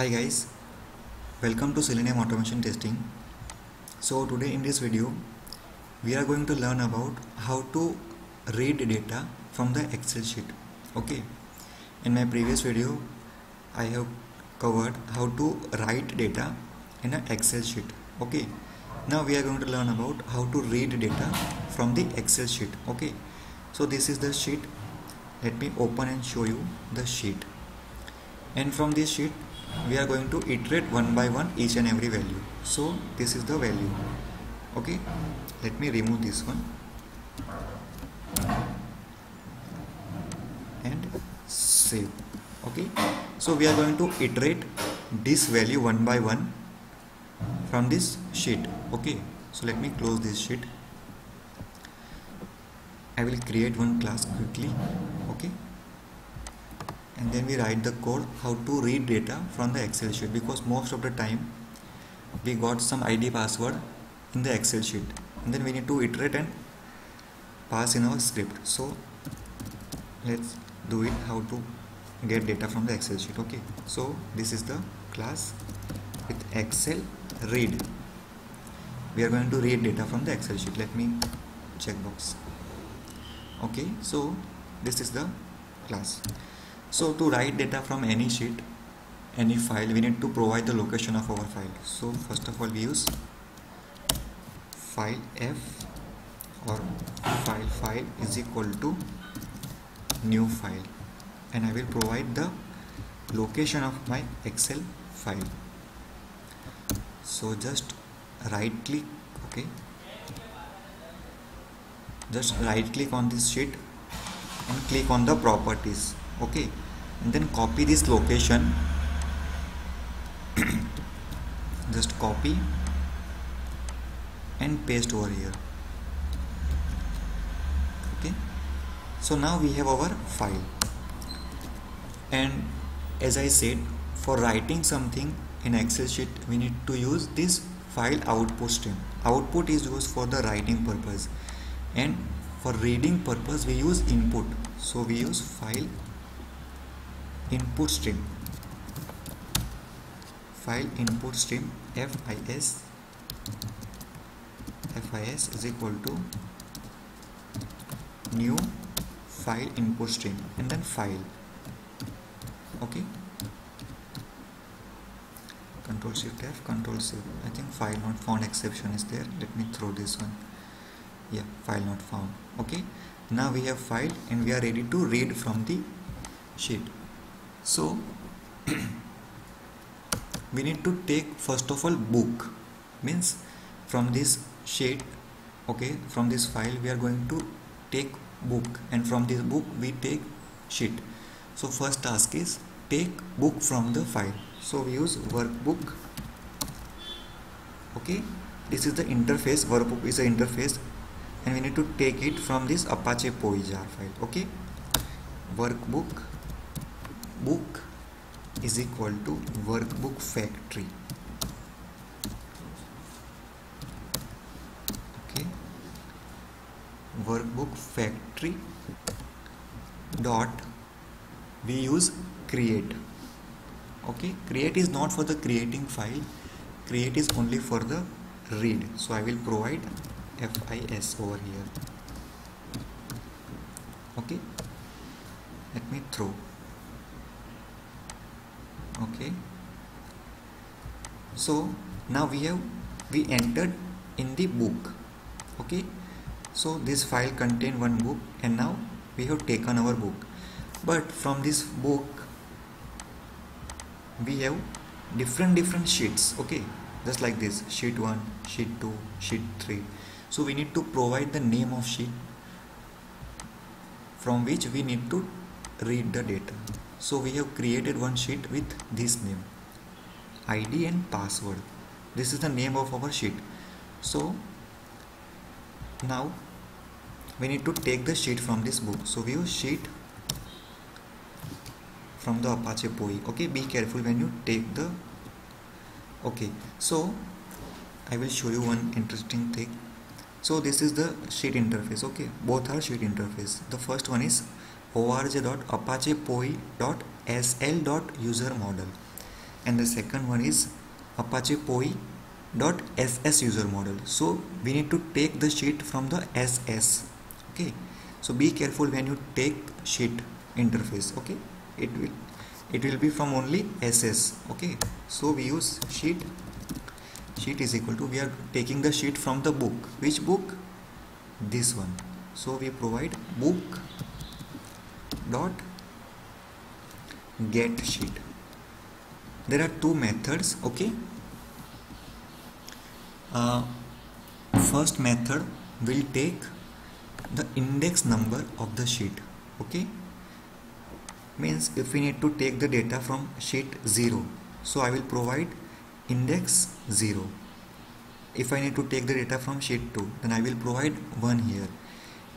Hi guys, welcome to Selenium automation testing. So today in this video we are going to learn about how to read data from the Excel sheet. Okay, in my previous video I have covered how to write data in an Excel sheet. Okay, now we are going to learn about how to read data from the Excel sheet. Okay, so this is the sheet. Let me open and show you the sheet, and from this sheet we are going to iterate one by one each and every value. So this is the value. Okay, let me remove this one and save. Okay, so we are going to iterate this value one by one from this sheet. Okay, so let me close this sheet. I will create one class quickly. Okay, and then we write the code how to read data from the Excel sheet, because most of the time we got some ID password in the Excel sheet and then we need to iterate and pass in our script. So let's do it, how to get data from the Excel sheet. Okay, so this is the class with Excel read. We are going to read data from the Excel sheet. Let me checkbox. Okay, so this is the class. So to write data from any sheet, any file, we need to provide the location of our file. So first of all we use file f or file is equal to new file, and I will provide the location of my Excel file. So just right click. Okay, just right click on this sheet and click on the properties. Okay, and then copy this location. Just copy and paste over here. Okay, so now we have our file, and as I said, for writing something in Excel sheet we need to use this file output stream. Output is used for the writing purpose, and for reading purpose we use input. So we use file input stream, FIS is equal to new file input stream and then file. Okay, Control Shift F, Control Save. I think file not found exception is there. Let me throw this one. Yeah, file not found. Okay, now we have file and we are ready to read from the sheet. So we need to take first of all book, means from this sheet. Okay, from this file we are going to take book, and from this book we take sheet. So first task is take book from the file. So we use workbook. Okay, this is the interface. Workbook is the interface, and we need to take it from this Apache POI jar file. Okay, workbook book is equal to workbook factory. Okay, workbook factory dot we use create. Okay, create is not for the creating file, create is only for the read. So I will provide FIS over here. Okay, let me throw. Okay, so now we entered in the book. Okay, so this file contained one book, and now we have taken our book, but from this book we have different sheets. Okay, just like this, sheet 1, sheet 2, sheet 3. So we need to provide the name of sheet from which we need to read the data. So we have created one sheet with this name, ID and password. This is the name of our sheet. So now we need to take the sheet from this book. So we use sheet from the Apache POI. Okay, be careful when you take the. Okay, so I will show you one interesting thing. So this is the sheet interface. Okay, both are sheet interface. The first one is org.apachepoi.sl.user model, and the second one is Apache POI.ss user model. So we need to take the sheet from the SS. Okay, so be careful when you take sheet interface. Okay, it will be from only SS. Okay, so we use sheet is equal to, we are taking the sheet from the book. Which book? This one. So we provide book dot get sheet. There are two methods. Okay, first method will take the index number of the sheet. Okay, means if we need to take the data from sheet 0, so I will provide index 0. If I need to take the data from sheet 2, then I will provide 1 here,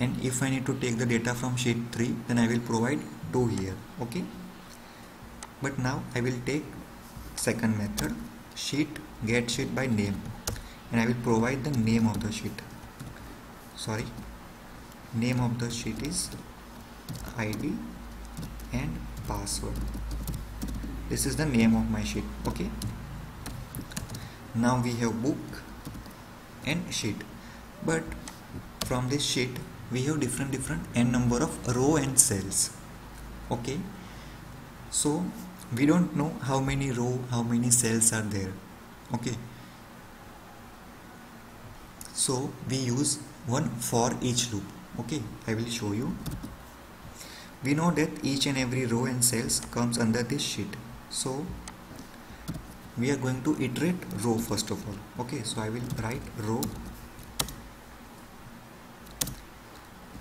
and if I need to take the data from sheet 3, then I will provide 2 here. Okay, but now I will take second method, sheet get sheet by name, and I will provide the name of the sheet. Sorry, name of the sheet is ID and password. This is the name of my sheet. Okay, now we have book and sheet, but from this sheet we have different n number of row and cells. Okay, so we don't know how many row, how many cells are there. Okay, so we use one for each loop. Okay, I will show you. We know that each and every row and cells comes under this sheet, so we are going to iterate row first of all. Okay, so I will write row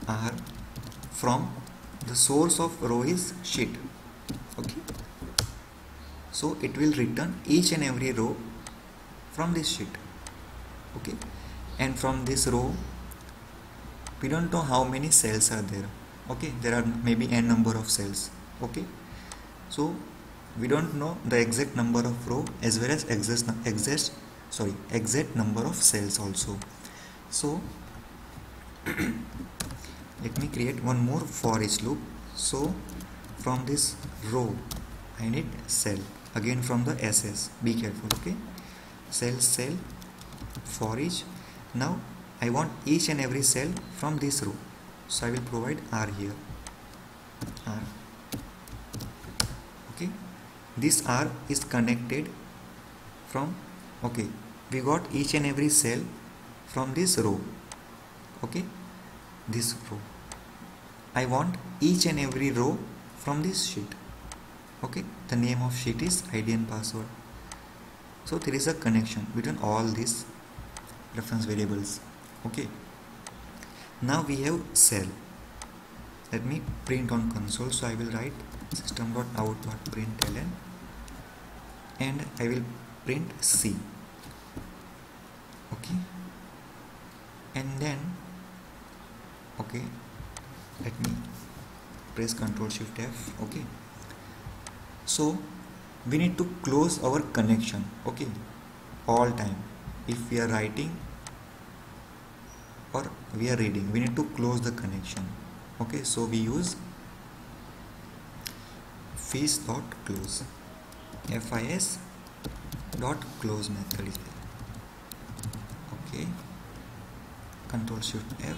r from the source of row is sheet. Okay, so it will return each and every row from this sheet. Okay, and from this row we don't know how many cells are there. Okay, there are maybe n number of cells. Okay, so we don't know the exact number of row as well as exact number of cells also. So let me create one more for each loop. So from this row I need cell, again from the SS, be careful. Okay, cell for each. Now I want each and every cell from this row, so I will provide R here, R. Okay, this R is connected from, okay, we got each and every cell from this row. Okay, this row, I want each and every row from this sheet. Okay, the name of sheet is ID and password. So there is a connection between all these reference variables. Okay, now we have cell. Let me print on console. So I will write system.out.println and I will print C. Okay, and then okay, let me press Ctrl Shift F. okay, so we need to close our connection. Okay, all time if we are writing or we are reading, we need to close the connection. Okay, so we use fis.close, fis.close method is there. Okay, Ctrl Shift F,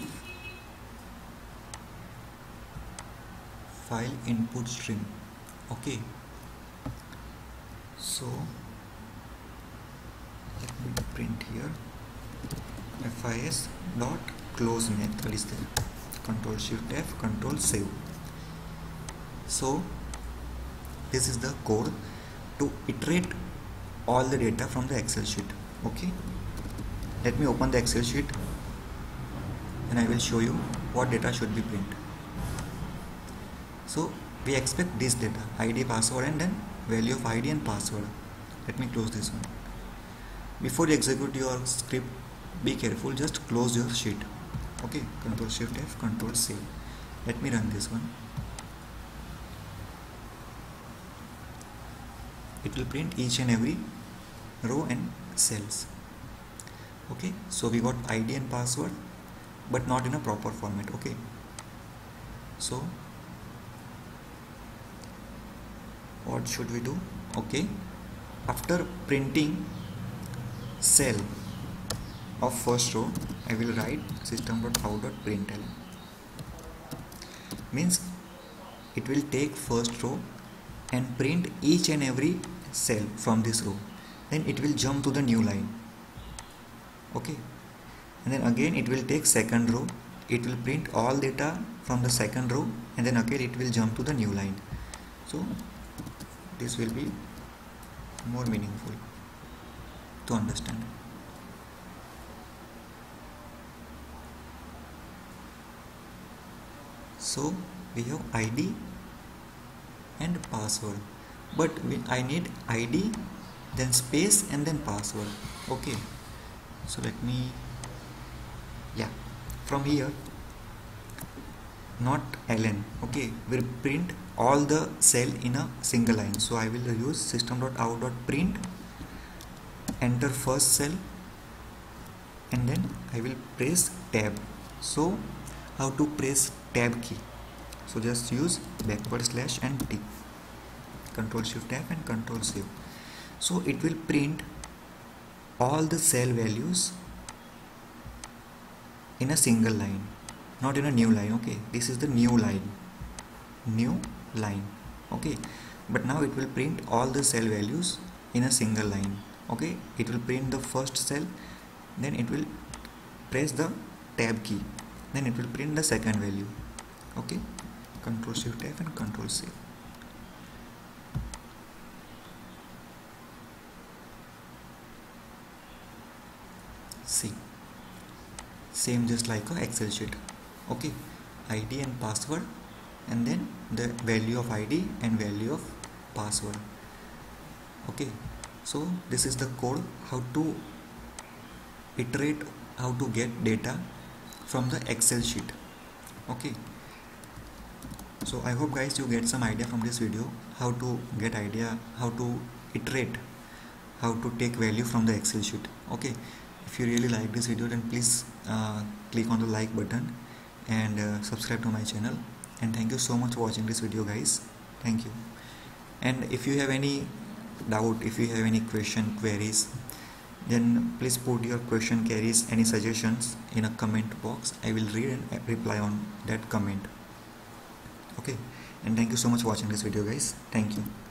file input stream. Okay, so let me print here, fis.close method is there. Ctrl Shift F, Ctrl Save. So this is the code to iterate all the data from the Excel sheet. Okay, let me open the Excel sheet and I will show you what data should be printed. So we expect this data, ID, password, and then value of ID and password. Let me close this one. Before you execute your script, be careful, just close your sheet. Okay, Ctrl Shift F, Ctrl Save. Let me run this one. It will print each and every row and cells. Okay, so we got ID and password, but not in a proper format. Okay, so what should we do? Okay, after printing cell of first row, I will write system.out.println. Means it will take first row and print each and every cell from this row. Then it will jump to the new line. Okay. And then again it will take second row. It will print all data from the second row and then again it will jump to the new line. So this will be more meaningful to understand. So we have ID and password, but I need ID, then space, and then password. Okay, so let me, yeah, from here, not ln. Okay, we'll print all the cell in a single line. So I will use system.out.print, enter first cell, and then I will press tab. So how to press tab key? So just use /T, Ctrl+Shift+Tab and Ctrl+Save. So it will print all the cell values in a single line, not in a new line. Okay, this is the new line, okay, but now it will print all the cell values in a single line. Okay, it will print the first cell, then it will press the tab key, then it will print the second value. Okay, Ctrl+Shift+Tab and Ctrl+Save. See, same just like a Excel sheet. Okay, ID and password, and then the value of ID and value of password. Okay, so this is the code how to iterate, how to get data from the Excel sheet. Okay, so I hope guys you get some idea from this video, how to get idea, how to iterate, how to take value from the Excel sheet. Okay, if you really like this video, then please click on the like button and subscribe to my channel. And thank you so much for watching this video guys. Thank you. And if you have any doubt, if you have any question, queries, then please put your question, queries, any suggestions in a comment box. I will read and reply on that comment. Okay, and thank you so much for watching this video guys. Thank you.